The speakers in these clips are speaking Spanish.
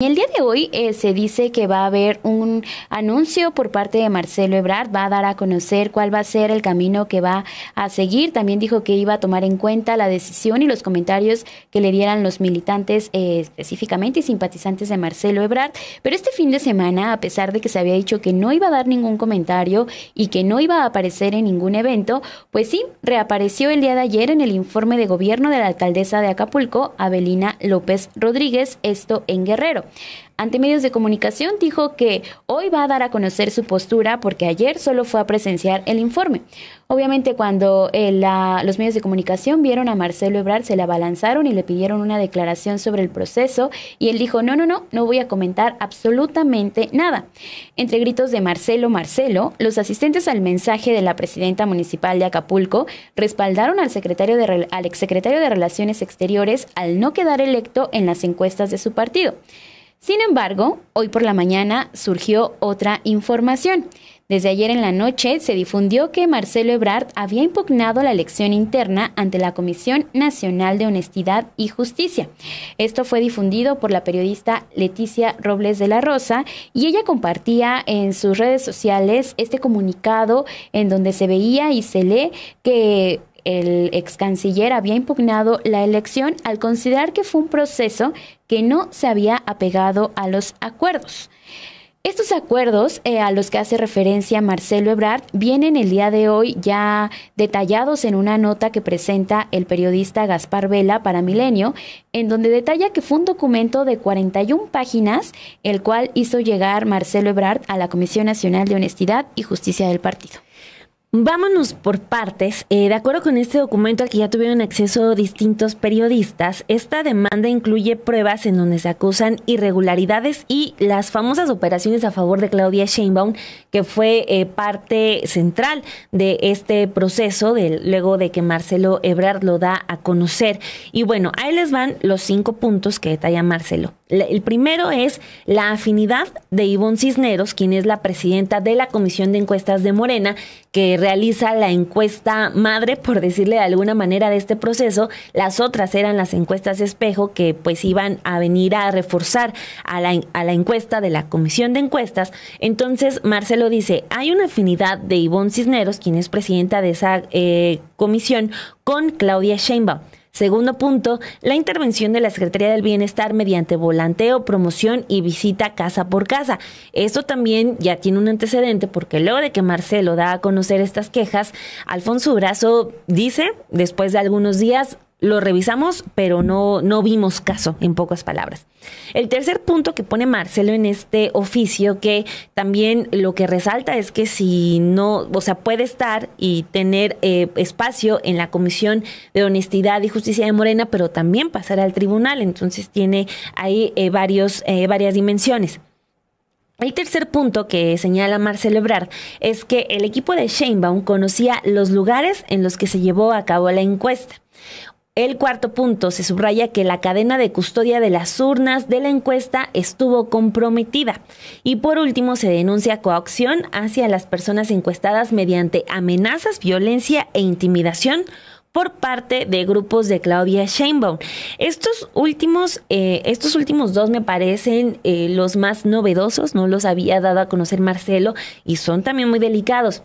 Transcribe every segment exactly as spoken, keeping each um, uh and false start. El día de hoy eh, se dice que va a haber un anuncio por parte de Marcelo Ebrard, va a dar a conocer cuál va a ser el camino que va a seguir. También dijo que iba a tomar en cuenta la decisión y los comentarios que le dieran los militantes eh, específicamente y simpatizantes de Marcelo Ebrard. Pero este fin de semana, a pesar de que se había dicho que no iba a dar ningún comentario y que no iba a aparecer en ningún evento, pues sí, reapareció el día de ayer en el informe de gobierno de la alcaldesa de Acapulco, Abelina López Rodríguez, esto en Guerrero. Ante medios de comunicación dijo que hoy va a dar a conocer su postura porque ayer solo fue a presenciar el informe. Obviamente cuando eh, la, los medios de comunicación vieron a Marcelo Ebrard se le abalanzaron y le pidieron una declaración sobre el proceso y él dijo no, no, no, no voy a comentar absolutamente nada. Entre gritos de Marcelo, Marcelo, los asistentes al mensaje de la presidenta municipal de Acapulco respaldaron al, secretario de, al exsecretario de Relaciones Exteriores al no quedar electo en las encuestas de su partido. Sin embargo, hoy por la mañana surgió otra información. Desde ayer en la noche se difundió que Marcelo Ebrard había impugnado la elección interna ante la Comisión Nacional de Honestidad y Justicia. Esto fue difundido por la periodista Leticia Robles de la Rosa y ella compartía en sus redes sociales este comunicado en donde se veía y se lee que el ex canciller había impugnado la elección al considerar que fue un proceso que no se había apegado a los acuerdos. Estos acuerdos eh, a los que hace referencia Marcelo Ebrard vienen el día de hoy ya detallados en una nota que presenta el periodista Gaspar Vela para Milenio, en donde detalla que fue un documento de cuarenta y una páginas, el cual hizo llegar Marcelo Ebrard a la Comisión Nacional de Honestidad y Justicia del partido. Vámonos por partes. Eh, de acuerdo con este documento al que ya tuvieron acceso distintos periodistas, esta demanda incluye pruebas en donde se acusan irregularidades y las famosas operaciones a favor de Claudia Sheinbaum, que fue eh, parte central de este proceso, de, luego de que Marcelo Ebrard lo da a conocer. Y bueno, ahí les van los cinco puntos que detalla Marcelo. El primero es la afinidad de Ivonne Cisneros, quien es la presidenta de la Comisión de Encuestas de Morena, que realiza la encuesta madre, por decirle de alguna manera, de este proceso. Las otras eran las encuestas espejo, que pues iban a venir a reforzar a la, a la encuesta de la Comisión de Encuestas. Entonces, Marcelo dice, hay una afinidad de Ivonne Cisneros, quien es presidenta de esa eh, comisión, con Claudia Sheinbaum. Segundo punto, la intervención de la Secretaría del Bienestar mediante volanteo, promoción y visita casa por casa. Esto también ya tiene un antecedente porque luego de que Marcelo da a conocer estas quejas, Alfonso Brazo dice, después de algunos días, lo revisamos, pero no, no vimos caso, en pocas palabras. El tercer punto que pone Marcelo en este oficio, que también lo que resalta es que si no, o sea, puede estar y tener eh, espacio en la Comisión de Honestidad y Justicia de Morena, pero también pasar al tribunal, entonces tiene ahí eh, varios, eh, varias dimensiones. El tercer punto que señala Marcelo Ebrard es que el equipo de Sheinbaum conocía los lugares en los que se llevó a cabo la encuesta. El cuarto punto, se subraya que la cadena de custodia de las urnas de la encuesta estuvo comprometida. Y por último, se denuncia coacción hacia las personas encuestadas mediante amenazas, violencia e intimidación por parte de grupos de Claudia Sheinbaum. Estos últimos, eh, estos últimos dos me parecen eh, los más novedosos, no los había dado a conocer Marcelo y son también muy delicados.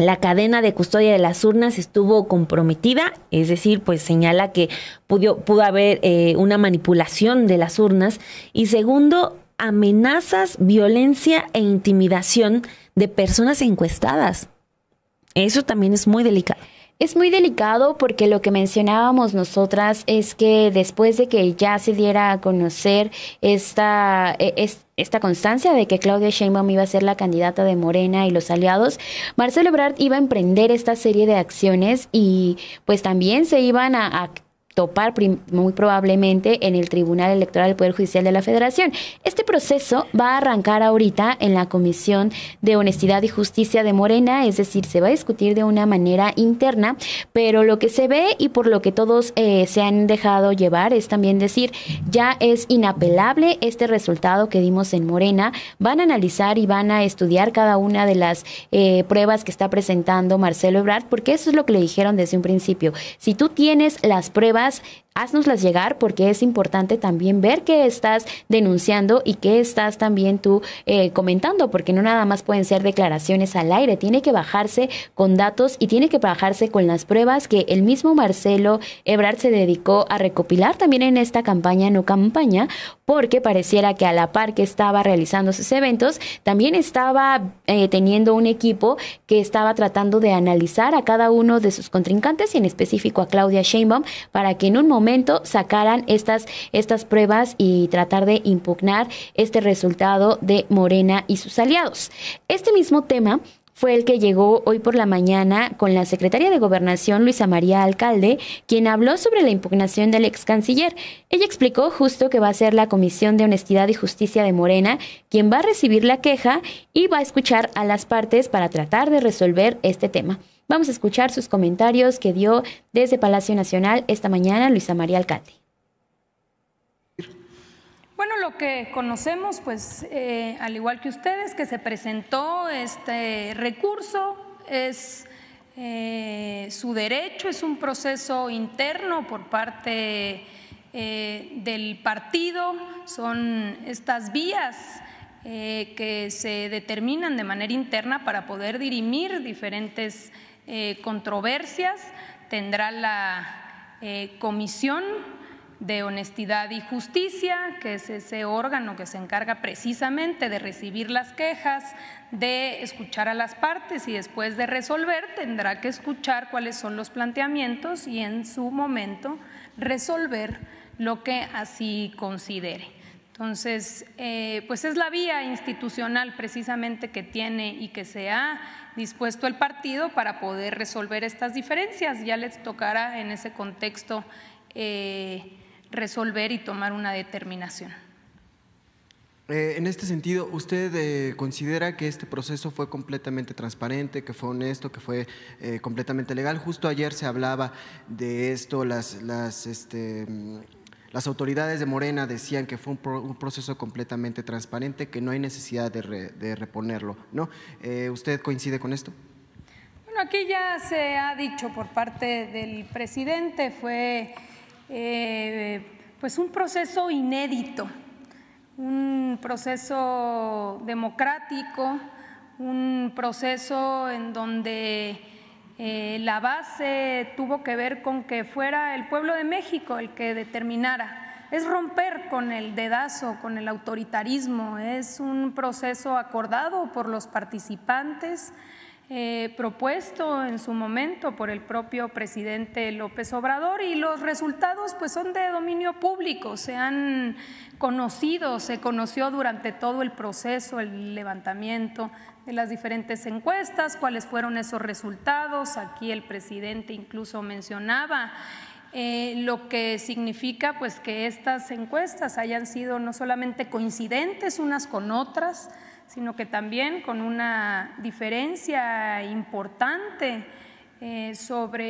La cadena de custodia de las urnas estuvo comprometida, es decir, pues señala que pudo, pudo haber eh, una manipulación de las urnas. Y segundo, amenazas, violencia e intimidación de personas encuestadas. Eso también es muy delicado. Es muy delicado porque lo que mencionábamos nosotras es que después de que ya se diera a conocer esta, esta constancia de que Claudia Sheinbaum iba a ser la candidata de Morena y los aliados, Marcelo Ebrard iba a emprender esta serie de acciones y pues también se iban a, a topar muy probablemente en el Tribunal Electoral del Poder Judicial de la Federación. Este proceso va a arrancar ahorita en la Comisión de Honestidad y Justicia de Morena, es decir, se va a discutir de una manera interna, pero lo que se ve y por lo que todos eh, se han dejado llevar es también decir, ya es inapelable este resultado que dimos en Morena. Van a analizar y van a estudiar cada una de las eh, pruebas que está presentando Marcelo Ebrard, porque eso es lo que le dijeron desde un principio. Si tú tienes las pruebas, háznoslas llegar, porque es importante también ver qué estás denunciando y qué estás también tú eh, comentando, porque no nada más pueden ser declaraciones al aire, tiene que bajarse con datos y tiene que bajarse con las pruebas que el mismo Marcelo Ebrard se dedicó a recopilar también en esta campaña, no campaña, porque pareciera que a la par que estaba realizando sus eventos, también estaba eh, teniendo un equipo que estaba tratando de analizar a cada uno de sus contrincantes y en específico a Claudia Sheinbaum para que en un momento sacaran estas, estas pruebas y tratar de impugnar este resultado de Morena y sus aliados. Este mismo tema fue el que llegó hoy por la mañana con la secretaria de Gobernación, Luisa María Alcalde, quien habló sobre la impugnación del ex canciller. Ella explicó justo que va a ser la Comisión de Honestidad y Justicia de Morena quien va a recibir la queja y va a escuchar a las partes para tratar de resolver este tema. Vamos a escuchar sus comentarios que dio desde Palacio Nacional esta mañana Luisa María Alcalde. Bueno, lo que conocemos, pues, eh, al igual que ustedes, que se presentó este recurso, es eh, su derecho, es un proceso interno por parte eh, del partido, son estas vías eh, que se determinan de manera interna para poder dirimir diferentes eh, controversias. Tendrá la eh, comisión de Honestidad y Justicia, que es ese órgano que se encarga precisamente de recibir las quejas, de escuchar a las partes y después de resolver, tendrá que escuchar cuáles son los planteamientos y en su momento resolver lo que así considere. Entonces, eh, pues es la vía institucional precisamente que tiene y que se ha dispuesto el partido para poder resolver estas diferencias. Ya les tocará en ese contexto eh, resolver y tomar una determinación. Eh, en este sentido, ¿usted eh, considera que este proceso fue completamente transparente, que fue honesto, que fue eh, completamente legal? Justo ayer se hablaba de esto, las, las, este, las autoridades de Morena decían que fue un, pro, un proceso completamente transparente, que no hay necesidad de, re, de reponerlo, ¿no? Eh, ¿Usted coincide con esto? Bueno, aquí ya se ha dicho por parte del presidente, fue… Eh, pues un proceso inédito, un proceso democrático, un proceso en donde eh, la base tuvo que ver con que fuera el pueblo de México el que determinara. Es romper con el dedazo, con el autoritarismo, es un proceso acordado por los participantes, Eh, propuesto en su momento por el propio presidente López Obrador, y los resultados pues son de dominio público, se han conocido, se conoció durante todo el proceso el levantamiento de las diferentes encuestas, cuáles fueron esos resultados. Aquí el presidente incluso mencionaba Eh, lo que significa pues que estas encuestas hayan sido no solamente coincidentes unas con otras, sino que también con una diferencia importante eh, sobre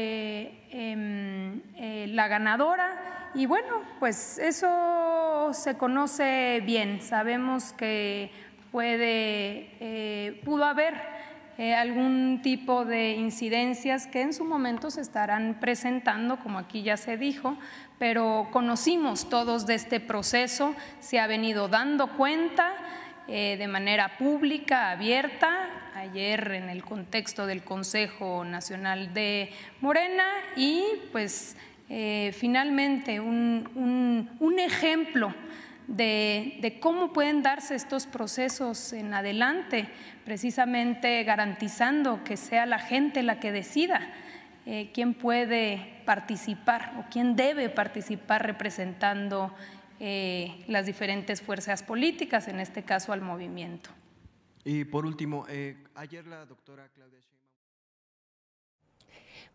eh, eh, la ganadora. Y bueno, pues eso se conoce bien, sabemos que puede, eh, pudo haber Eh, algún tipo de incidencias que en su momento se estarán presentando, como aquí ya se dijo, pero conocimos todos de este proceso, se ha venido dando cuenta eh, de manera pública, abierta, ayer en el contexto del Consejo Nacional de Morena, y pues eh, finalmente un, un, un ejemplo De, de cómo pueden darse estos procesos en adelante, precisamente garantizando que sea la gente la que decida eh, quién puede participar o quién debe participar representando eh, las diferentes fuerzas políticas, en este caso al movimiento. Y por último, eh, ayer la doctora Claudia Sheinbaum.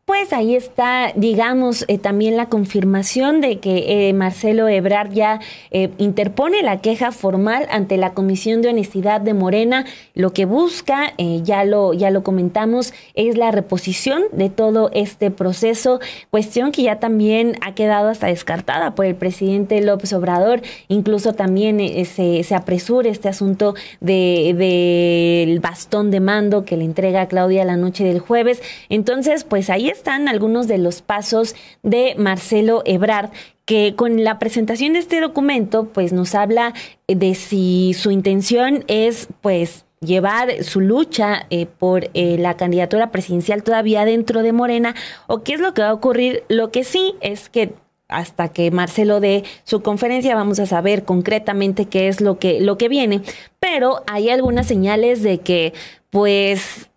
Pues ahí está, digamos, eh, también la confirmación de que eh, Marcelo Ebrard ya eh, interpone la queja formal ante la Comisión de Honestidad de Morena. Lo que busca, eh, ya lo ya lo comentamos, es la reposición de todo este proceso, cuestión que ya también ha quedado hasta descartada por el presidente López Obrador. Incluso también eh, se, se apresura este asunto de, de el bastón de mando que le entrega a Claudia la noche del jueves. Entonces, pues ahí están algunos de los pasos de Marcelo Ebrard, que con la presentación de este documento pues nos habla de si su intención es pues llevar su lucha eh, por eh, la candidatura presidencial todavía dentro de Morena o qué es lo que va a ocurrir. Lo que sí es que hasta que Marcelo dé su conferencia vamos a saber concretamente qué es lo que, lo que viene, pero hay algunas señales de que pues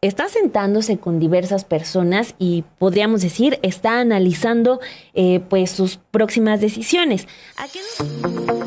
está sentándose con diversas personas y podríamos decir está analizando eh, pues sus próximas decisiones. ¿A qué no?